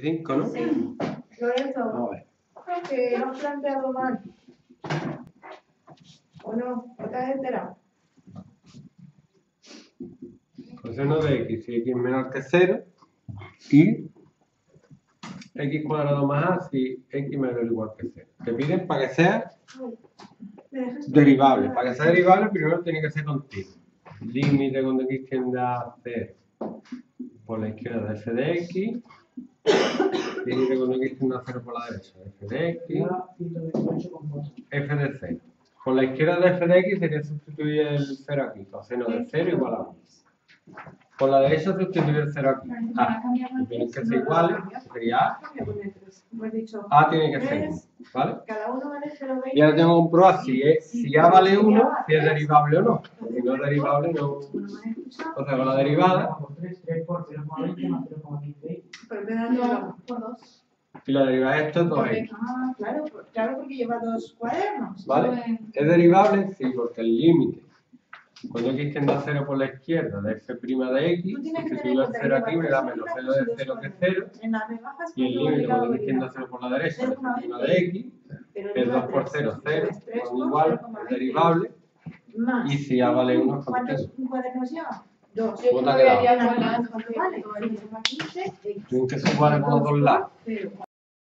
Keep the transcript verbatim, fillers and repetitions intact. veinticinco, ¿no? Sí. Lorenzo, ¿te has planteado mal? ¿O no? ¿O te has enterado? Coseno de x, si x es menor que cero, y x cuadrado más a si x menor o igual que cero. Te piden para que sea derivable. Para que sea derivable, primero tiene que ser continuo. Límite cuando x tiende a cero por la izquierda de f de x. Límite cuando x tiende a cero por la derecha de f de x. F de cero. Por la izquierda de f de x sería sustituir el cero aquí. Coseno de cero igual a uno. Por la derecha sustituir el cero aquí. A tiene que ser igual, sería A. A tiene que ser uno, ¿vale? Y ahora tengo que comprobar si, es, si A vale uno, si es derivable o no. Si no es derivable, no. O sea, con la derivada. Y la derivada de esto es dos equis. Ah, claro, claro, porque lleva dos cuadernos. ¿Vale? ¿Es derivable? Sí, porque el límite. Cuando x tiende a cero por la izquierda de f' de x, sustituyo el cero aquí, me da menos cero de cero que es cero, y el límite cuando x tiende a cero por la derecha de f' de x, que es dos por cero, cero, con igual, es derivable, y si a vale uno, ¿cuántos cuadernos lleva? dos. ¿Cuánto ha quedado? Tienen que sumar con los dos lados.